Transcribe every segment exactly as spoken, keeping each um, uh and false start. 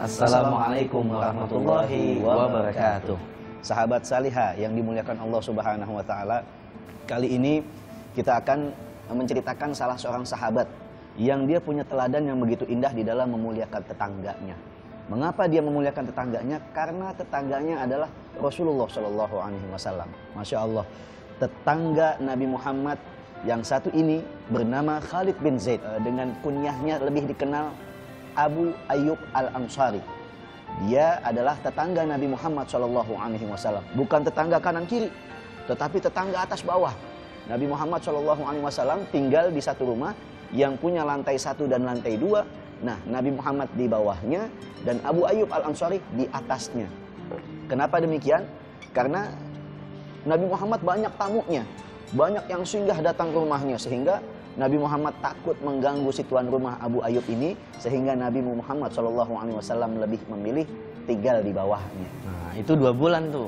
Assalamualaikum warahmatullahi wabarakatuh. Sahabat Saliha yang dimuliakan Allah Subhanahu wa taala, kali ini kita akan menceritakan salah seorang sahabat yang dia punya teladan yang begitu indah di dalam memuliakan tetangganya. Mengapa dia memuliakan tetangganya? Karena tetangganya adalah Rasulullah Shallallahu Alaihi Wasallam. Masya Allah, tetangga Nabi Muhammad yang satu ini bernama Khalid bin Zaid, dengan kunyahnya lebih dikenal Abu Ayyub Al-Anshari. Dia adalah tetangga Nabi Muhammad Shallallahu Alaihi Wasallam, bukan tetangga kanan kiri, tetapi tetangga atas bawah. Nabi Muhammad Shallallahu Alaihi Wasallam tinggal di satu rumah yang punya lantai satu dan lantai dua. Nah, Nabi Muhammad di bawahnya dan Abu Ayyub Al-Anshari di atasnya. Kenapa demikian? Karena Nabi Muhammad banyak tamunya, banyak yang singgah datang ke rumahnya, sehingga Nabi Muhammad takut mengganggu si tuan rumah Abu Ayyub ini, sehingga Nabi Muhammad shallallahu alaihi wasallam lebih memilih tinggal di bawahnya. Nah, itu dua bulan tuh.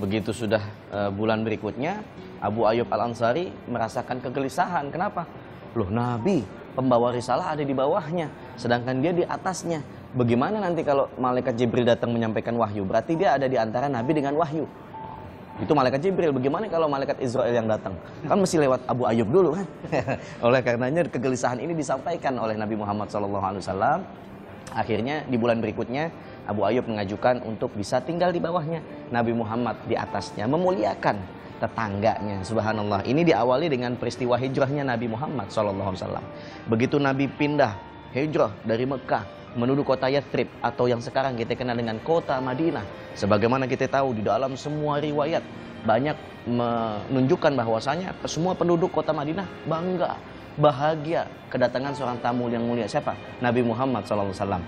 Begitu sudah uh, bulan berikutnya, Abu Ayyub Al-Anshari merasakan kegelisahan. Kenapa? Loh, Nabi pembawa risalah ada di bawahnya, sedangkan dia di atasnya. Bagaimana nanti kalau Malaikat Jibril datang menyampaikan wahyu? Berarti dia ada di antara Nabi dengan wahyu. Itu Malaikat Jibril. Bagaimana kalau Malaikat Izrail yang datang? Kan mesti lewat Abu Ayyub dulu kan? Oleh karenanya kegelisahan ini disampaikan oleh Nabi Muhammad shallallahu alaihi wasallam. Akhirnya di bulan berikutnya Abu Ayyub mengajukan untuk bisa tinggal di bawahnya. Nabi Muhammad di atasnya, memuliakan tetangganya. Subhanallah, ini diawali dengan peristiwa hijrahnya Nabi Muhammad shallallahu alaihi wasallam. Begitu Nabi pindah hijrah dari Mekah menuju kota Yathrib, atau yang sekarang kita kenal dengan kota Madinah. Sebagaimana kita tahu di dalam semua riwayat, banyak menunjukkan bahwasanya semua penduduk kota Madinah bangga, bahagia kedatangan seorang tamu yang mulia. Siapa? Nabi Muhammad shallallahu alaihi wasallam.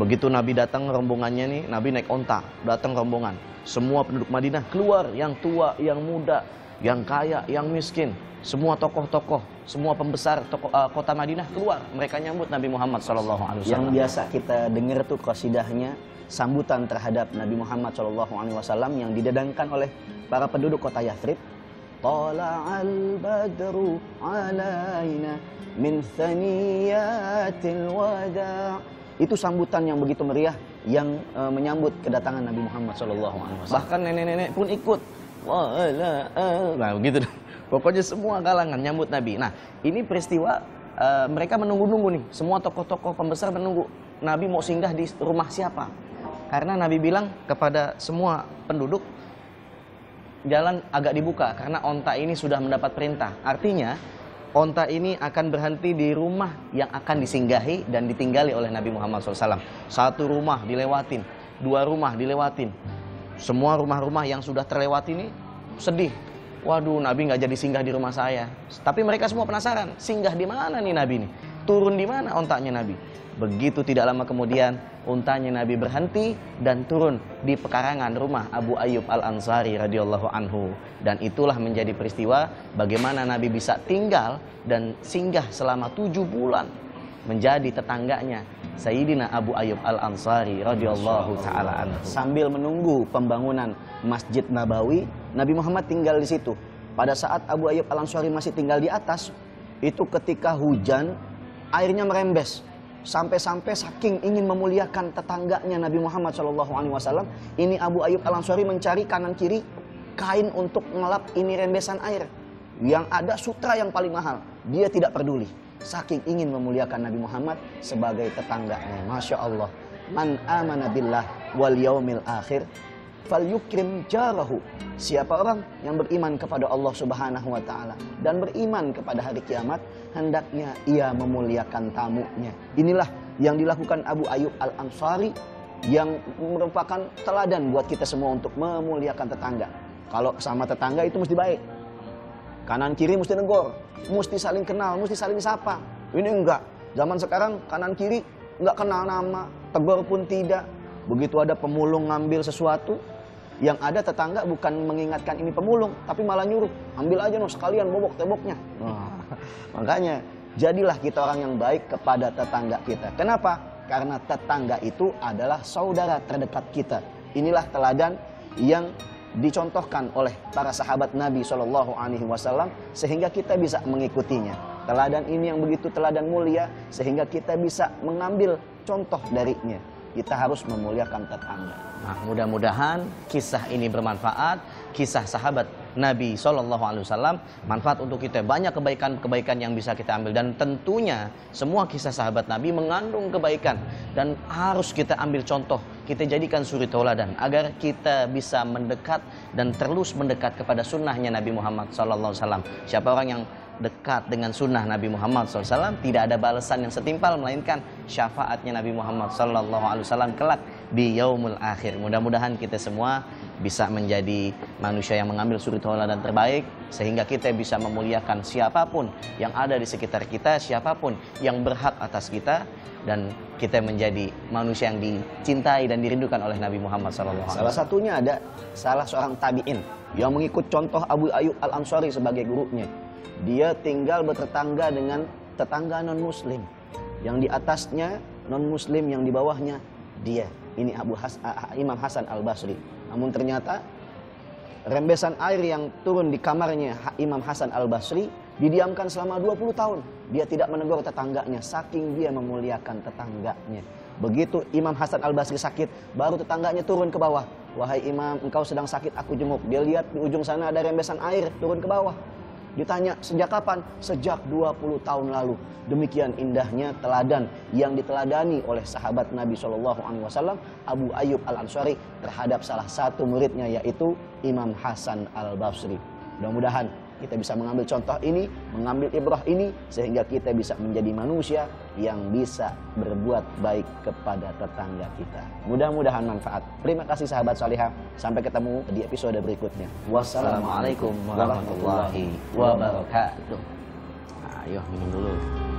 Begitu Nabi datang rombongannya nih, Nabi naik onta, datang rombongan. Semua penduduk Madinah keluar, yang tua, yang muda, yang kaya, yang miskin. Semua tokoh-tokoh, semua pembesar tokoh, uh, kota Madinah keluar. Mereka nyambut Nabi Muhammad shallallahu alaihi wasallam. Yang biasa kita dengar tuh qasidahnya, sambutan terhadap Nabi Muhammad shallallahu alaihi wasallam yang didedangkan oleh para penduduk kota Yathrib. Tala'al badru alaina min thaniyatil wada'. Itu sambutan yang begitu meriah yang e, menyambut kedatangan Nabi Muhammad shallallahu alaihi wasallam. Bahkan nenek-nenek pun ikut. Nah, begitu. Pokoknya semua kalangan nyambut Nabi. Nah, ini peristiwa e, mereka menunggu-nunggu nih. Semua tokoh-tokoh pembesar menunggu Nabi mau singgah di rumah siapa. Karena Nabi bilang kepada semua penduduk, jalan agak dibuka karena onta ini sudah mendapat perintah. Artinya onta ini akan berhenti di rumah yang akan disinggahi dan ditinggali oleh Nabi Muhammad shallallahu alaihi wasallam. Satu rumah dilewatin, dua rumah dilewatin. Semua rumah-rumah yang sudah terlewati ini sedih. Waduh, Nabi nggak jadi singgah di rumah saya. Tapi mereka semua penasaran, singgah di mana nih Nabi nih? Turun di mana ontanya Nabi? Begitu tidak lama kemudian, ontanya Nabi berhenti dan turun di pekarangan rumah Abu Ayyub Al-Anshari radhiyallahu anhu. Dan itulah menjadi peristiwa bagaimana Nabi bisa tinggal dan singgah selama tujuh bulan menjadi tetangganya Sayyidina Abu Ayyub Al-Anshari radhiyallahu ta'ala anhu. Sambil menunggu pembangunan Masjid Nabawi, Nabi Muhammad tinggal di situ. Pada saat Abu Ayyub Al-Anshari masih tinggal di atas, itu ketika hujan, airnya merembes. Sampai-sampai saking ingin memuliakan tetangganya Nabi Muhammad shallallahu alaihi wasallam, ini Abu Ayyub Al-Anshari mencari kanan-kiri kain untuk ngelap ini rembesan air. Yang ada sutra yang paling mahal, dia tidak peduli. Saking ingin memuliakan Nabi Muhammad sebagai tetangganya. Masya Allah. Man amana billah wal yaumil akhir fal yukrim jarahu. Siapa orang yang beriman kepada Allah Subhanahu wa taala dan beriman kepada hari kiamat, hendaknya ia memuliakan tamunya. Inilah yang dilakukan Abu Ayyub Al-Anshari, yang merupakan teladan buat kita semua untuk memuliakan tetangga. Kalau sama tetangga itu mesti baik, kanan kiri mesti negor, mesti saling kenal, mesti saling sapa. Ini enggak. Zaman sekarang kanan kiri enggak kenal nama, tegur pun tidak. Begitu ada pemulung ngambil sesuatu, yang ada tetangga bukan mengingatkan ini pemulung, tapi malah nyuruh, ambil aja noh sekalian bobok-teboknya. Nah, makanya jadilah kita orang yang baik kepada tetangga kita. Kenapa? Karena tetangga itu adalah saudara terdekat kita. Inilah teladan yang dicontohkan oleh para sahabat Nabi shallallahu alaihi wasallam, sehingga kita bisa mengikutinya. Teladan ini yang begitu teladan mulia, sehingga kita bisa mengambil contoh darinya. kita harus memuliakan tetangga. Nah, mudah-mudahan kisah ini bermanfaat, kisah sahabat Nabi shallallahu alaihi wasallam manfaat untuk kita. Banyak kebaikan-kebaikan yang bisa kita ambil, dan tentunya semua kisah sahabat Nabi mengandung kebaikan dan harus kita ambil contoh, kita jadikan suri tauladan agar kita bisa mendekat dan terus mendekat kepada sunnahnya Nabi Muhammad shallallahu alaihi wasallam. Siapa orang yang dekat dengan sunnah Nabi Muhammad shallallahu alaihi wasallam, tidak ada balasan yang setimpal melainkan syafaatnya Nabi Muhammad shallallahu alaihi wasallam kelak di yaumul akhir. Mudah-mudahan kita semua bisa menjadi manusia yang mengambil suri tauladan terbaik, sehingga kita bisa memuliakan siapapun yang ada di sekitar kita, siapapun yang berhak atas kita, dan kita menjadi manusia yang dicintai dan dirindukan oleh Nabi Muhammad shallallahu alaihi wasallam. Salah satunya ada salah seorang tabi'in yang mengikut contoh Abu Ayyub Al-Anshari sebagai gurunya. Dia tinggal bertetangga dengan tetangga non-muslim. Yang di atasnya non-muslim, yang di bawahnya dia. Ini Abu Has Imam Hasan al-Basri. Namun ternyata rembesan air yang turun di kamarnya Imam Hasan al-Basri didiamkan selama dua puluh tahun. Dia tidak menegur tetangganya, saking dia memuliakan tetangganya. Begitu Imam Hasan al-Basri sakit, baru tetangganya turun ke bawah. "Wahai Imam, engkau sedang sakit, aku jenguk." Dia lihat di ujung sana ada rembesan air, turun ke bawah. Ditanya, "Sejak kapan?" "Sejak dua puluh tahun lalu." Demikian indahnya teladan yang diteladani oleh sahabat Nabi shallallahu alaihi wasallam Abu Ayyub Al-Anshari terhadap salah satu muridnya, yaitu Imam Hasan Al-Basri. Mudah-mudahan kita bisa mengambil contoh ini, mengambil ibrah ini, sehingga kita bisa menjadi manusia yang bisa berbuat baik kepada tetangga kita. Mudah-mudahan manfaat. Terima kasih sahabat Saliha. Sampai ketemu di episode berikutnya. Wassalamualaikum warahmatullahi wabarakatuh. Ayo minum dulu.